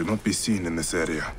should not be seen in this area.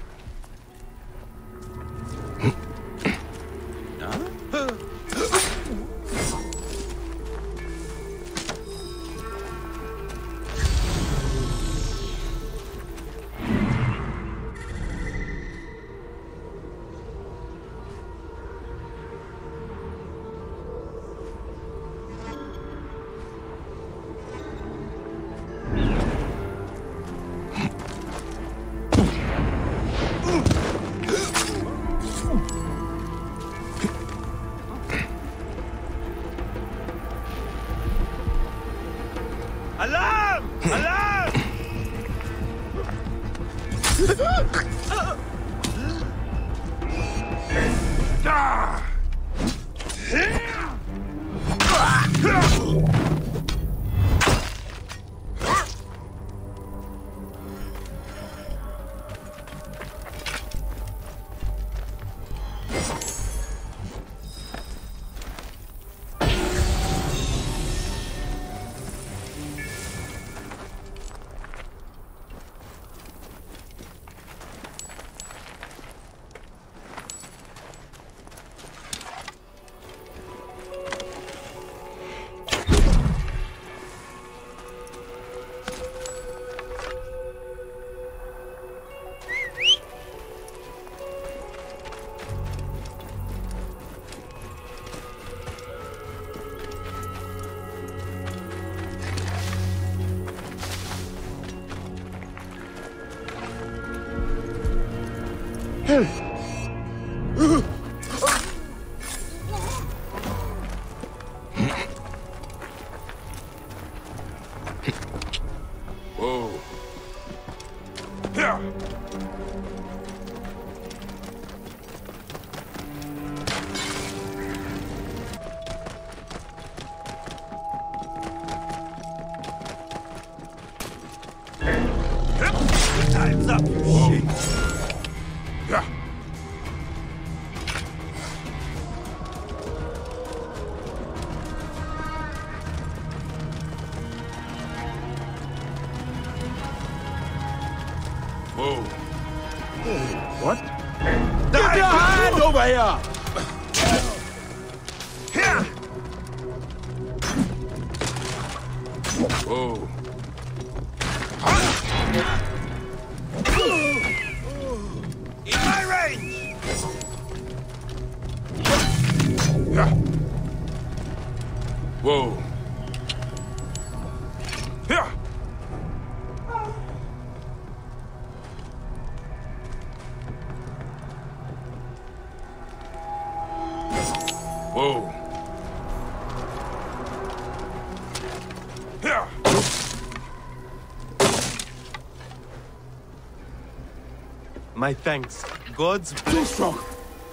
My thanks. God's bless. Too strong.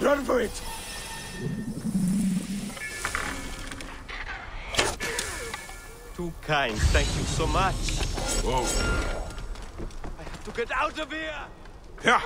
Run for it. Too kind. Thank you so much. Whoa. I have to get out of here. Yeah.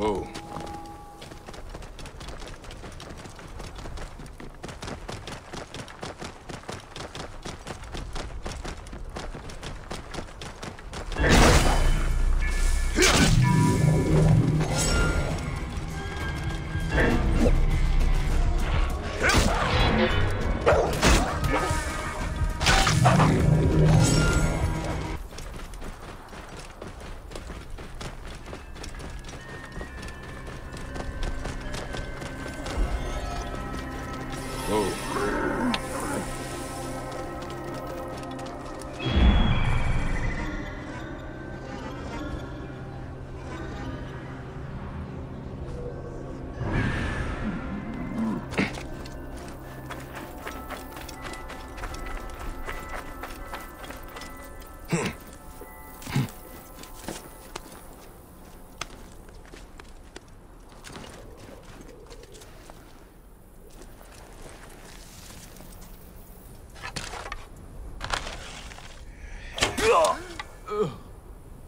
Whoa.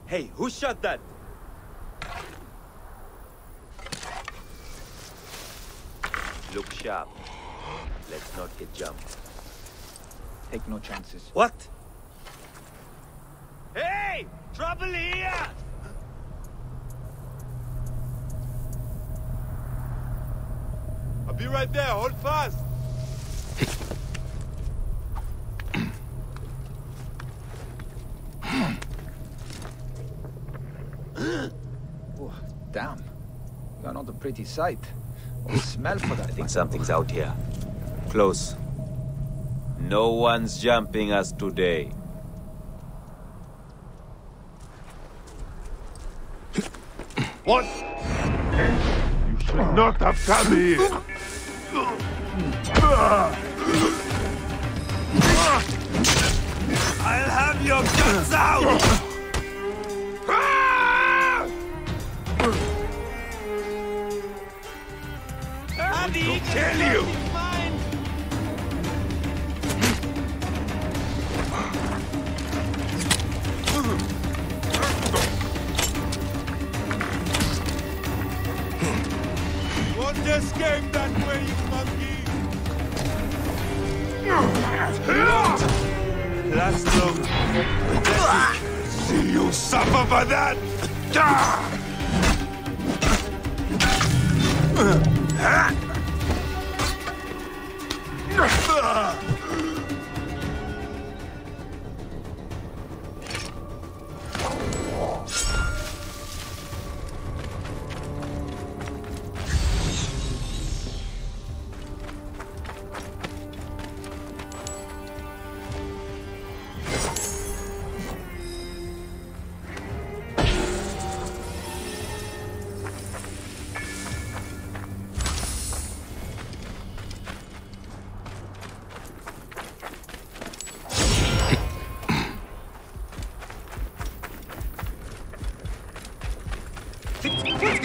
Hey, who shot that? Look sharp. Let's not get jumped. Take no chances. What? Hey! Trouble here! I'll be right there. Hold fast. Pretty sight. Or smell for that. I think something's out here. Close. No one's jumping us today. What? You should not have come here. I'll have your guts out. Kill you! Won't escape that way, you monkey! Last look. See you suffer for that!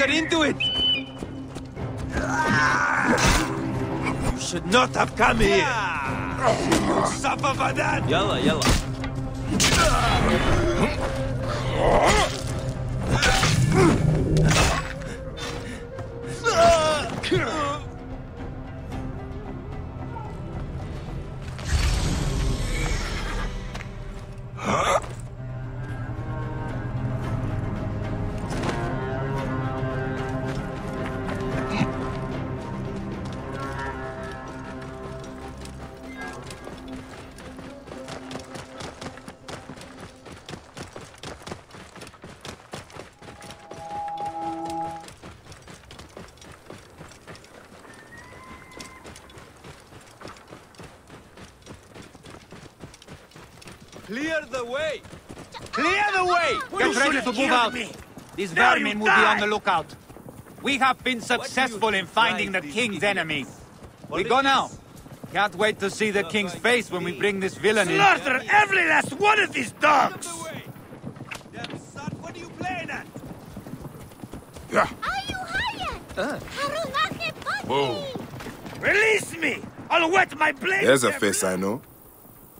Into it! You should not have come here! Suffer for that! Yalla, yalla. Clear the way! Clear the way! Get ready to move out! These vermin will be on the lookout. We have been successful in finding the king's enemy. We go now. Can't wait to see the king's face when we bring this villain in. Slaughter every last one of these dogs! Damn son, what are you playing at? Are you hired? Whoa. Release me! I'll wet my blade! There's a face I know.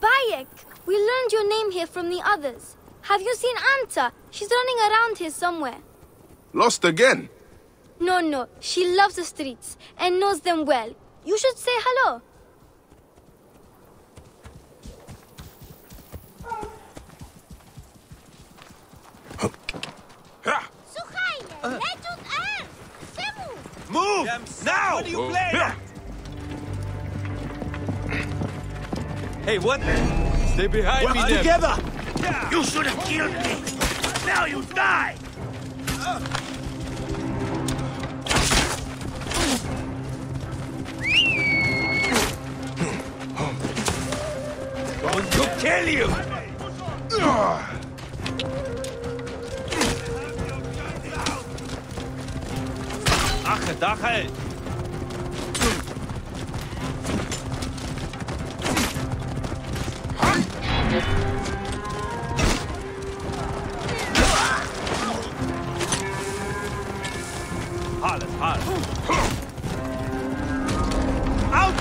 Bayek! We learned your name here from the others. Have you seen Anta? She's running around here somewhere. Lost again? No, she loves the streets and knows them well. You should say hello. Move! Now! What are you playing at? Hey, what? Stay behind me, then. Together! Yeah. You should have killed me! Now you die! Going to kill you! Dachel! Alles! Out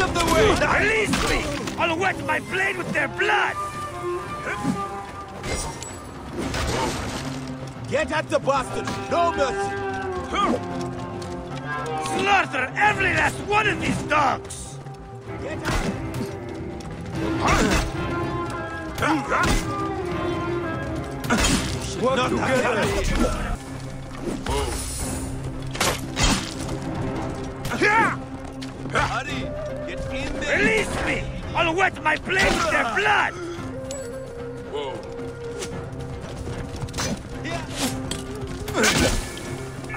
of the way! Release me! I'll wet my blade with their blood! Get at the bastard! No mercy! Slaughter every last one of these dogs! Get up! Work together! Hurry! Get in there! Release me! I'll wet my blade with their blood!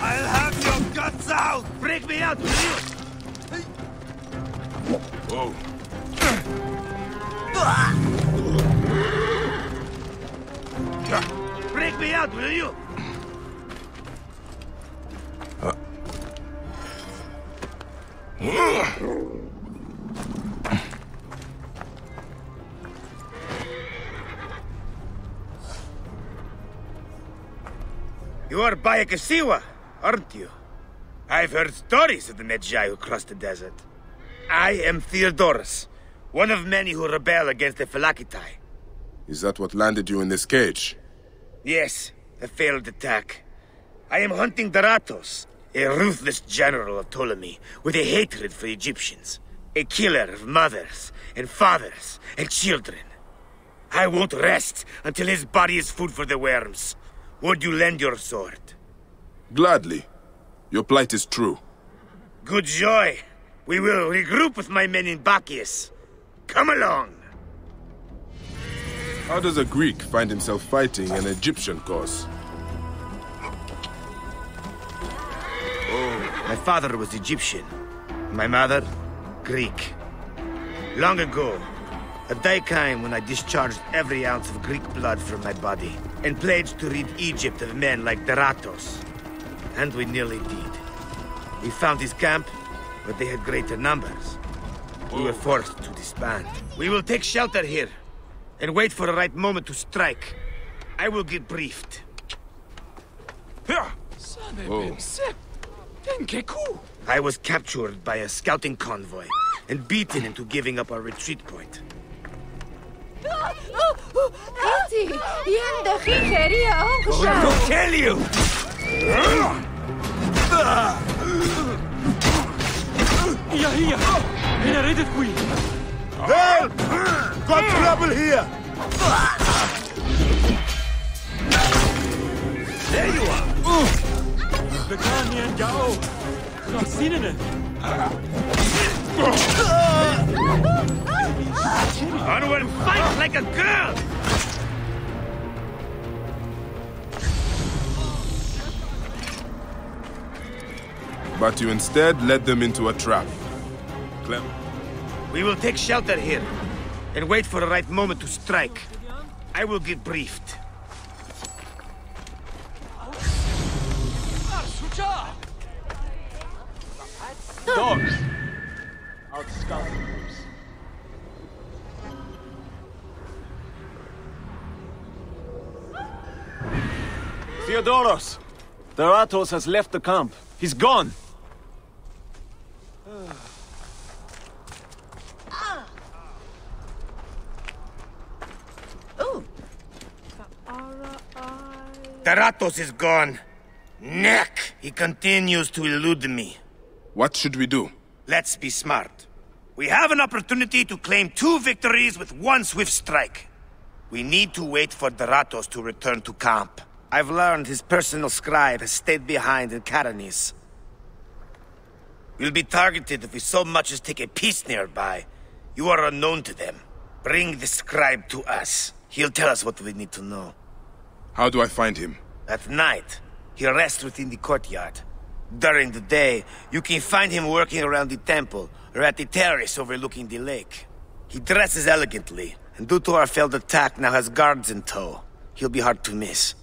I'll have your guts out! Break me out, will you? Whoa. Break me out, will you? You are Bayek of Siwa, aren't you? I've heard stories of the Medjay who crossed the desert. I am Theodorus, one of many who rebel against the Felakitai. Is that what landed you in this cage? Yes, a failed attack. I am hunting Doratos, a ruthless general of Ptolemy with a hatred for Egyptians, a killer of mothers and fathers and children. I won't rest until his body is food for the worms. Would you lend your sword? Gladly. Your plight is true. Good joy. We will regroup with my men in Bacchus. Come along. How does a Greek find himself fighting an Egyptian cause? Oh. My father was Egyptian. My mother, Greek. Long ago, a day came when I discharged every ounce of Greek blood from my body and pledged to rid Egypt of men like Doratos. And we nearly did. We found his camp, but they had greater numbers. We were forced to disband. We will take shelter here, and wait for the right moment to strike. I will get briefed. I was captured by a scouting convoy, and beaten into giving up our retreat point. I'll kill you! Here! We're ready for you! Help! Got trouble here! There you are! We can't even go! I've seen it! Onward and fight like a girl! But you instead led them into a trap. Clem. We will take shelter here, and wait for the right moment to strike. I will get briefed. Dogs! Outscout groups. Theodorus! Doratos has left the camp. He's gone! Doratos is gone. Neck! He continues to elude me. What should we do? Let's be smart. We have an opportunity to claim 2 victories with 1 swift strike. We need to wait for Doratos to return to camp. I've learned his personal scribe has stayed behind in Caranis. We'll be targeted if we so much as take a piece nearby. You are unknown to them. Bring the scribe to us. He'll tell us what we need to know. How do I find him? At night, he rests within the courtyard. During the day, you can find him working around the temple or at the terrace overlooking the lake. He dresses elegantly, and due to our failed attack, now has guards in tow. He'll be hard to miss.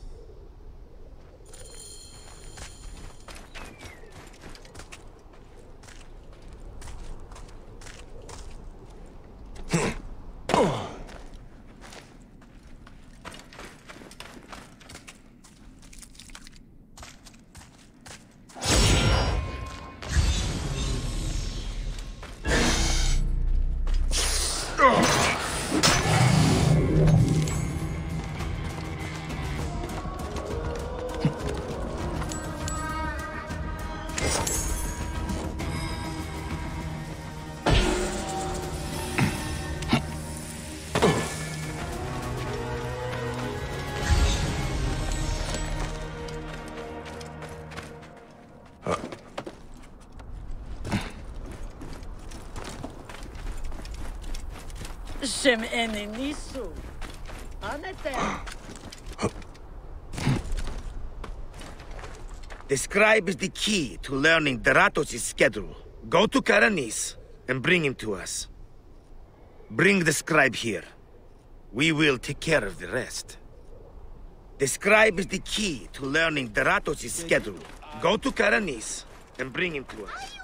Shem ene nisu. The scribe is the key to learning Doratos' schedule. Go to Caranis and bring him to us. Bring the scribe here. We will take care of the rest. The scribe is the key to learning Doratos' schedule. Go to Caranis and bring him to us.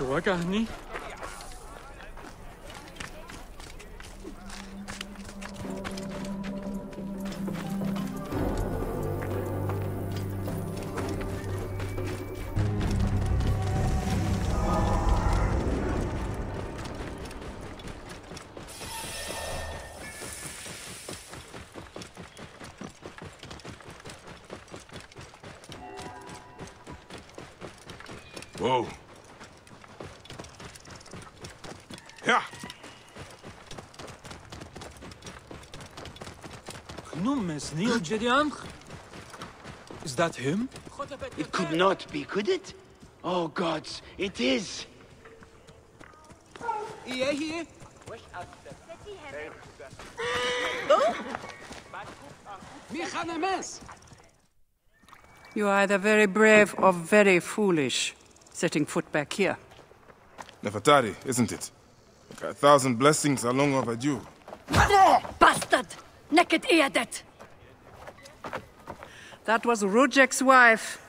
Wagani. Whoa. Is that him? It could not be, could it? Oh gods, it is! You are either very brave or very foolish, setting foot back here. Nefertari, isn't it? Like 1,000 blessings are long overdue. Bastard! Naket iedet! That was Rudjak's wife.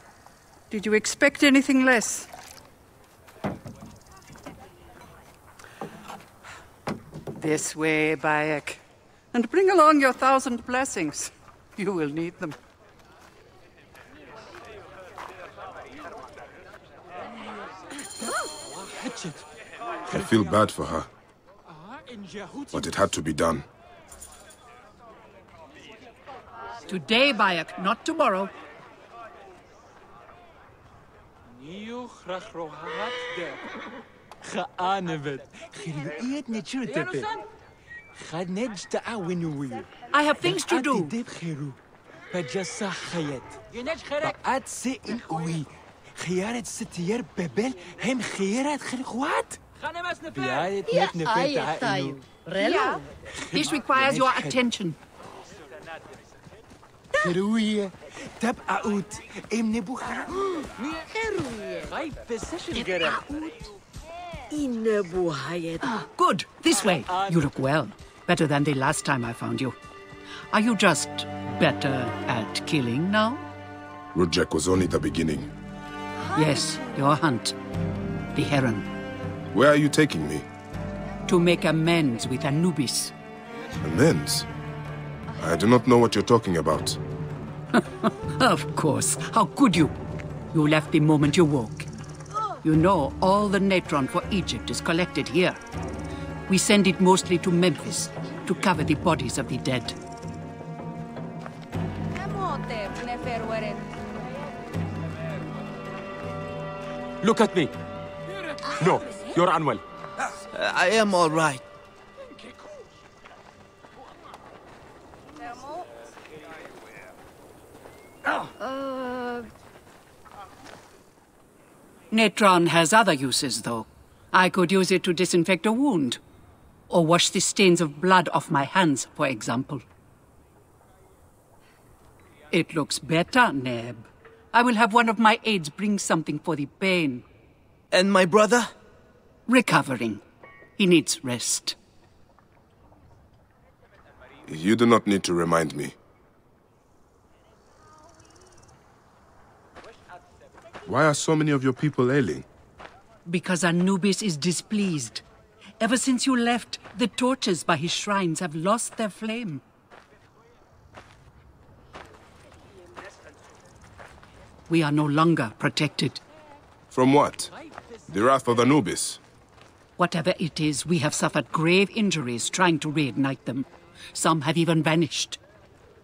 Did you expect anything less? This way, Bayek. And bring along your 1,000 blessings. You will need them. I feel bad for her. But it had to be done. Today, Bayek, not tomorrow. I have things to do. This requires your attention. Heruie, tap out, emne buhara. Good, this way. You look well, better than the last time I found you. Are you just better at killing now? Rudjak was only the beginning. Yes, your hunt, the heron. Where are you taking me? To make amends with Anubis. Amends? I do not know what you're talking about. Of course. How could you? You left the moment you woke. You know, all the natron for Egypt is collected here. We send it mostly to Memphis to cover the bodies of the dead. Look at me. No, you're unwell. I am all right. Natron has other uses, though. I could use it to disinfect a wound, or wash the stains of blood off my hands, for example. It looks better, Neb. I will have one of my aides bring something for the pain. And my brother? Recovering. He needs rest. You do not need to remind me. Why are so many of your people ailing? Because Anubis is displeased. Ever since you left, the torches by his shrines have lost their flame. We are no longer protected. From what? The wrath of Anubis? Whatever it is, we have suffered grave injuries trying to reignite them. Some have even vanished.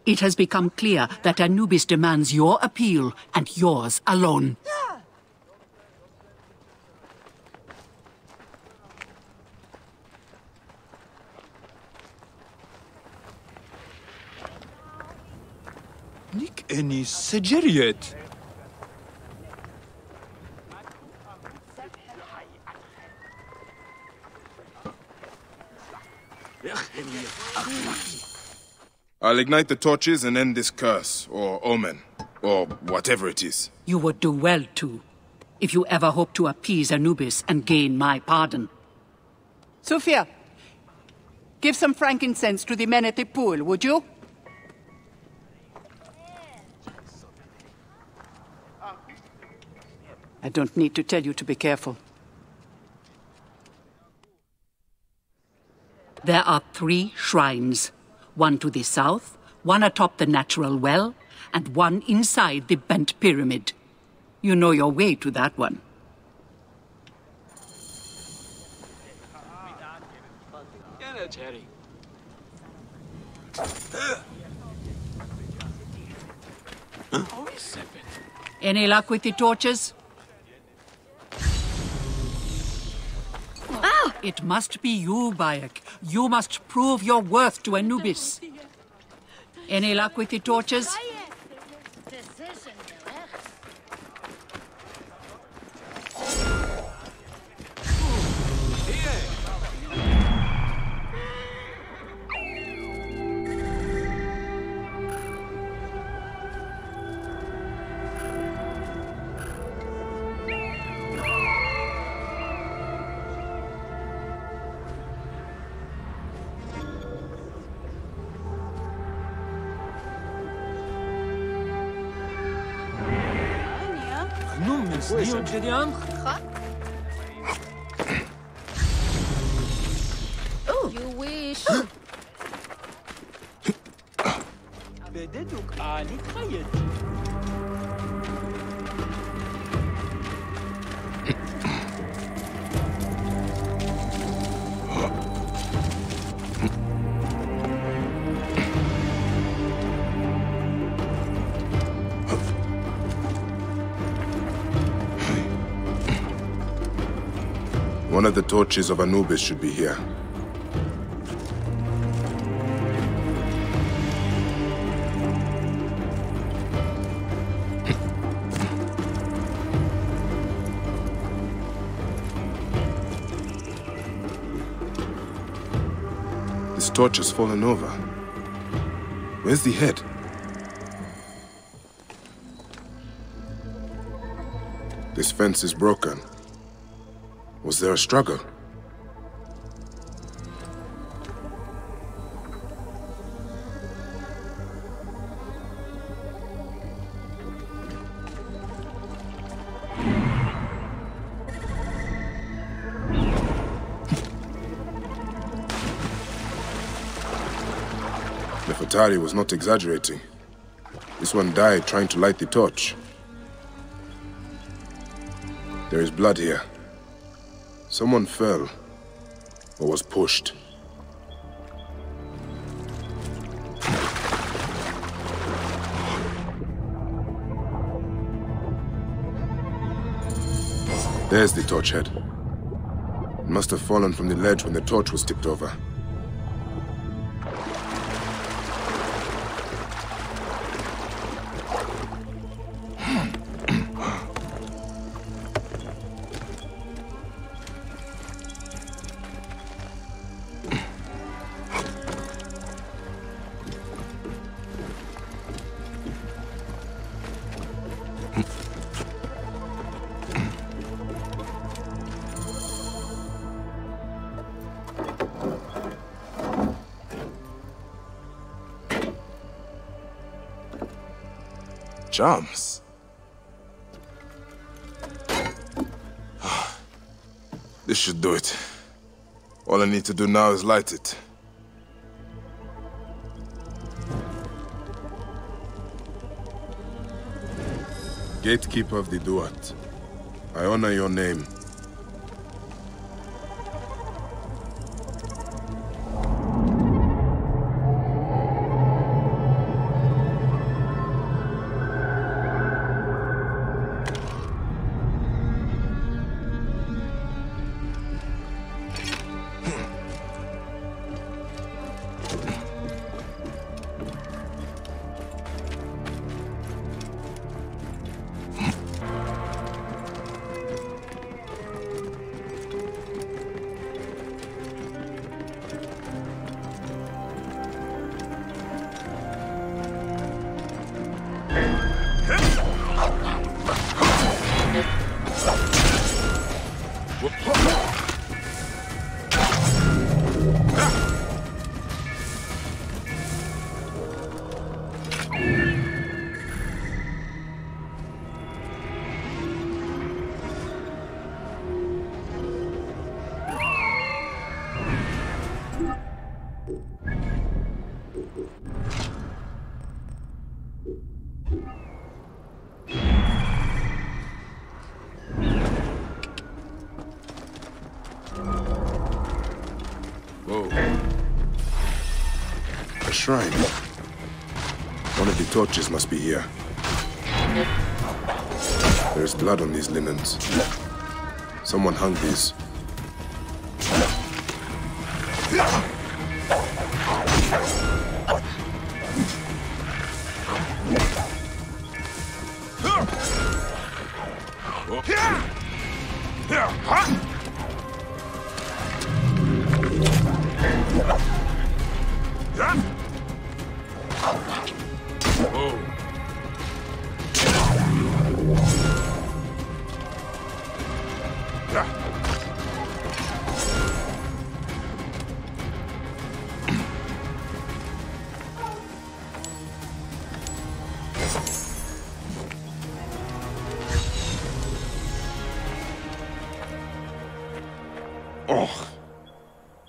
It has become clear that Anubis demands your appeal, and yours alone. Nick any Sajiriat. I'll ignite the torches and end this curse, or omen, or whatever it is. You would do well to, if you ever hope to appease Anubis and gain my pardon. Sophia, give some frankincense to the men at the pool, would you? I don't need to tell you to be careful. There are 3 shrines. One to the south, one atop the natural well, and one inside the bent pyramid. You know your way to that one. Any luck with the torches? It must be you, Bayek. You must prove your worth to Anubis. Any luck with the torches? You wish. One of the torches of Anubis should be here. This torch has fallen over. Where's the head? This fence is broken. Was there a struggle? Nefertari was not exaggerating. This one died trying to light the torch. There is blood here. Someone fell, or was pushed. There's the torch head. It must have fallen from the ledge when the torch was tipped over. Jumps. This should do it. All I need to do now is light it. Gatekeeper of the Duat, I honor your name. Shrine. One of the torches must be here. There is blood on these linens. Someone hung these.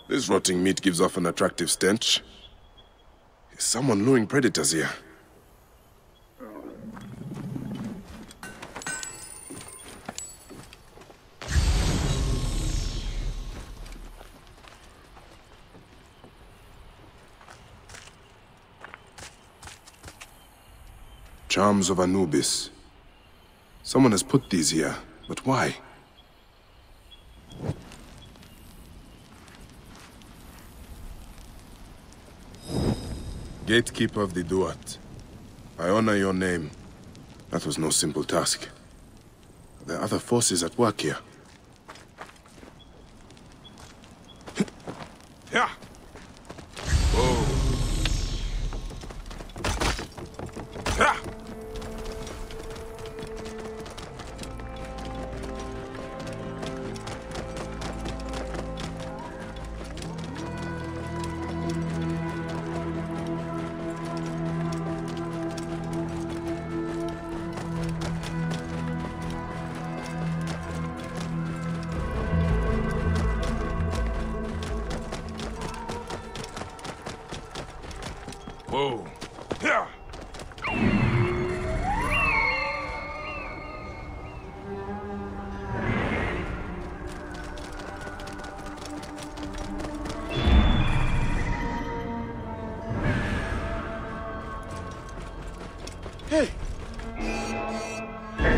This rotting meat gives off an attractive stench. Is someone luring predators here? Charms of Anubis. Someone has put these here, but why? Gatekeeper of the Duat, I honor your name. That was no simple task. There are other forces at work here. Yeah. Hey!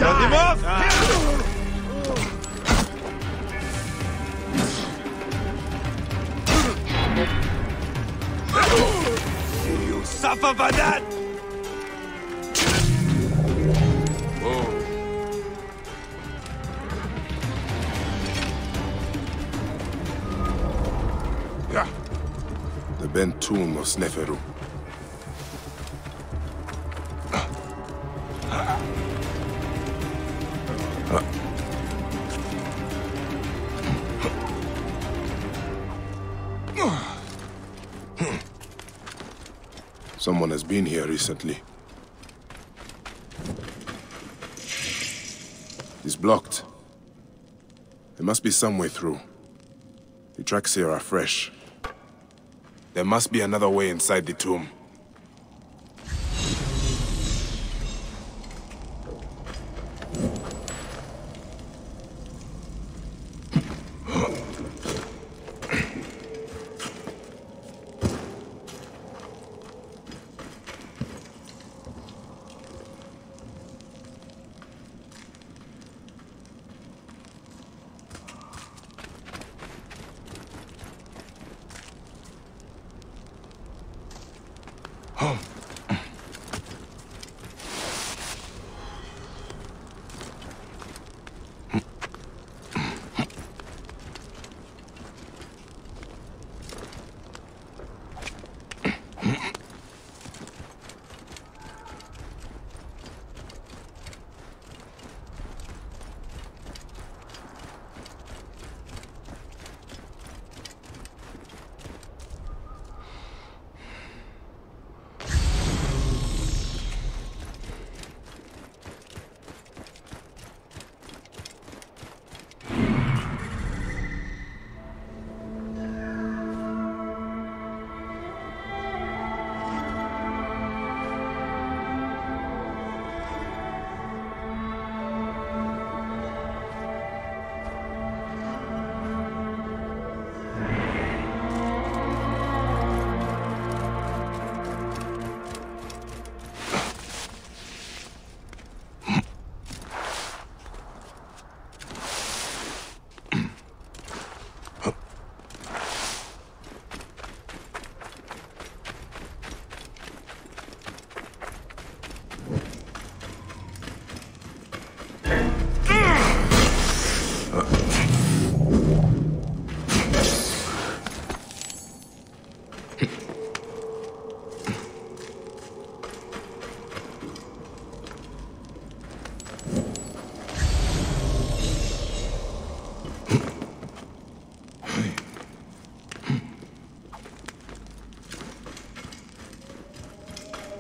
Don't give up! suffer for that! Whoa. Yeah. The bent tomb of Sneferu. Someone has been here recently. It's blocked. There must be some way through. The tracks here are fresh. There must be another way inside the tomb.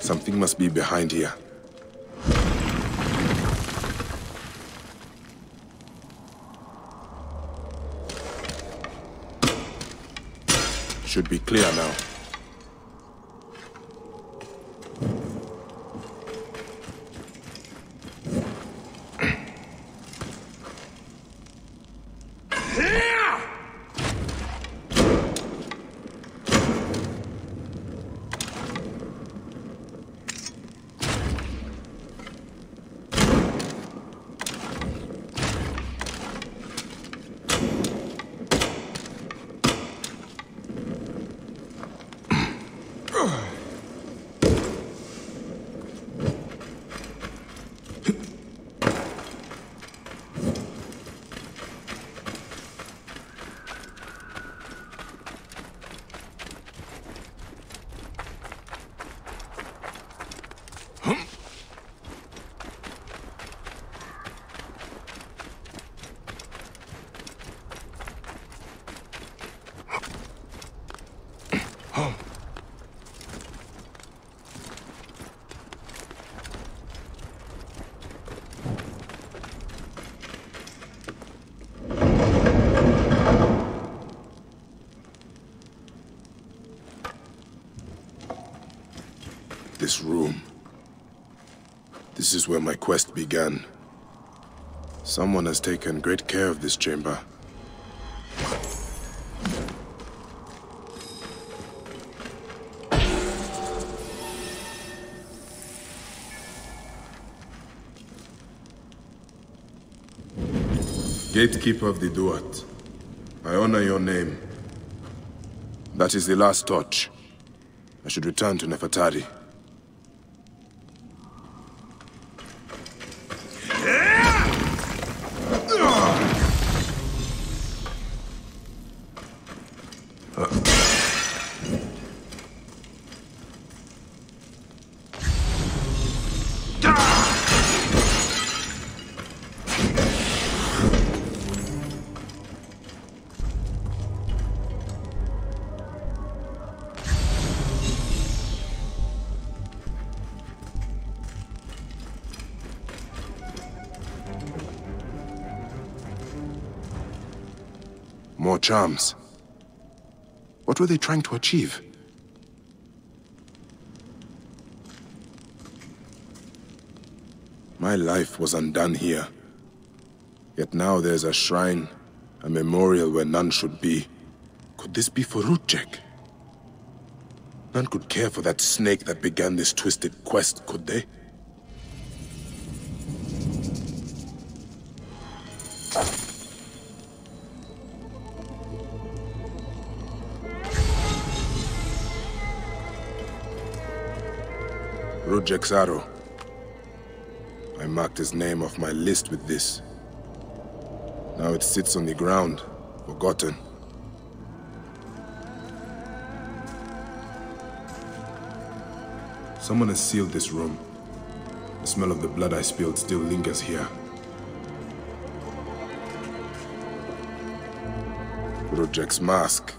Something must be behind here. Should be clear now. This room. This is where my quest began. Someone has taken great care of this chamber. Gatekeeper of the Duat, I honor your name. That is the last touch. I should return to Nefertari. More charms. What were they trying to achieve? My life was undone here. Yet now there's a shrine, a memorial where none should be. Could this be for Rootjek? None could care for that snake that began this twisted quest, could they? Rootjek's arrow. I marked his name off my list with this. Now it sits on the ground, forgotten. Someone has sealed this room. The smell of the blood I spilled still lingers here. Rootjek's mask.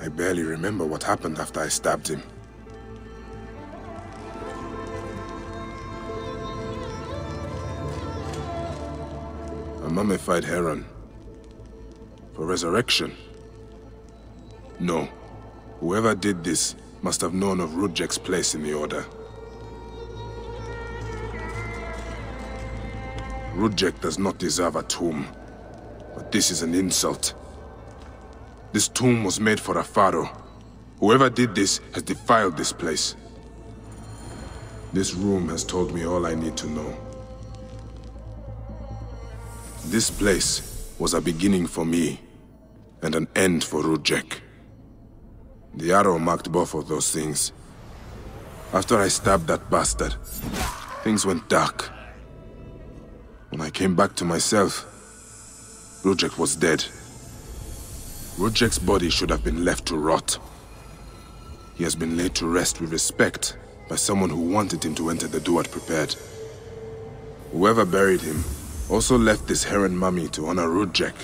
I barely remember what happened after I stabbed him. A mummified heron. For resurrection? No. Whoever did this must have known of Rootjek's place in the Order. Rootjek does not deserve a tomb, but this is an insult. This tomb was made for a pharaoh. Whoever did this has defiled this place. This room has told me all I need to know. This place was a beginning for me, and an end for Rootjek. The arrow marked both of those things. After I stabbed that bastard, things went dark. When I came back to myself, Rootjek was dead. Rootjek's body should have been left to rot. He has been laid to rest with respect by someone who wanted him to enter the Duat prepared. Whoever buried him also left this heron mummy to honor Rootjek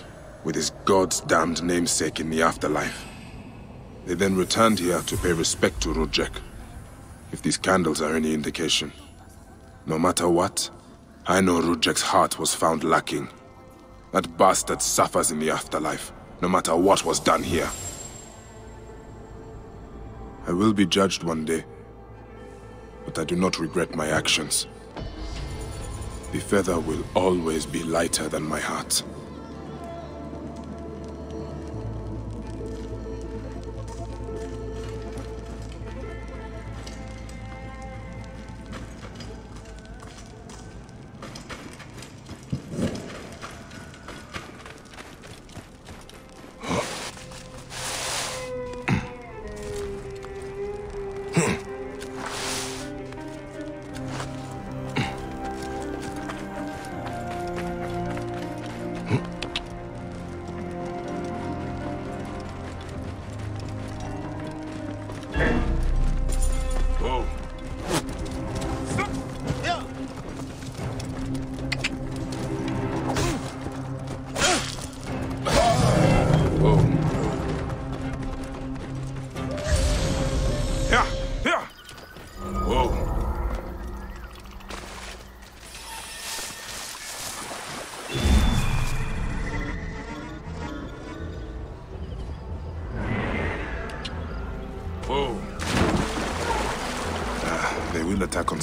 with his god's damned namesake in the afterlife. They then returned here to pay respect to Rootjek, if these candles are any indication. No matter what, I know Rootjek's heart was found lacking. That bastard suffers in the afterlife, no matter what was done here. I will be judged one day, but I do not regret my actions. The feather will always be lighter than my heart.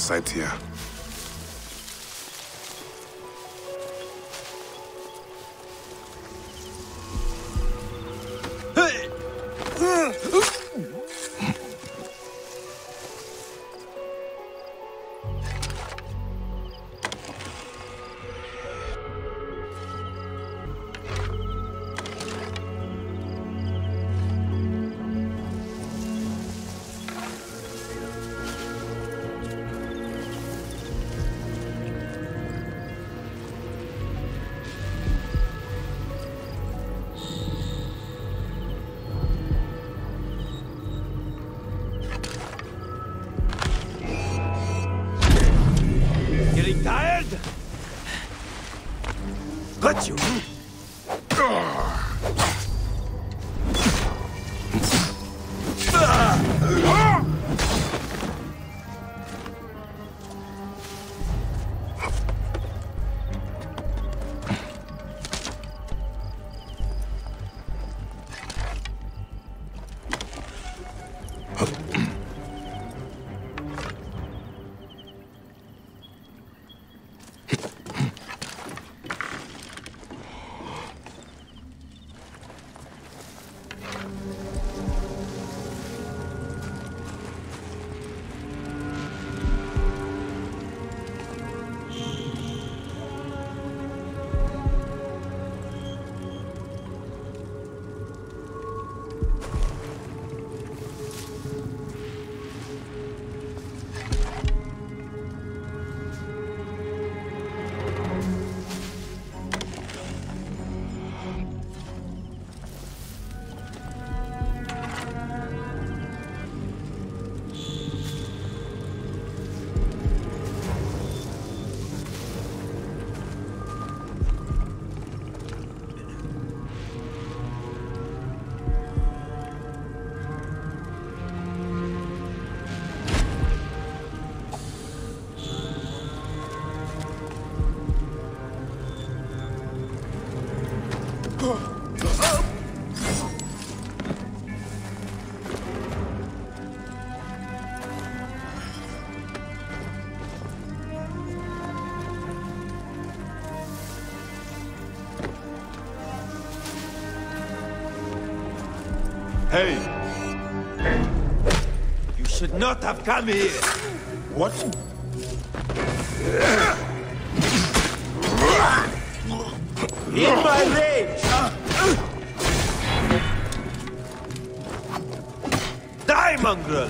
Sight here. Hey! You should not have come here! What? In my rage! Die, mongrel!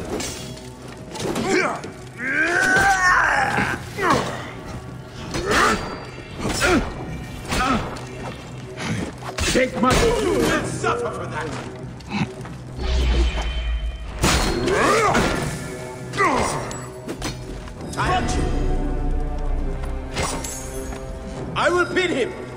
Take my food and suffer for that! I will beat him!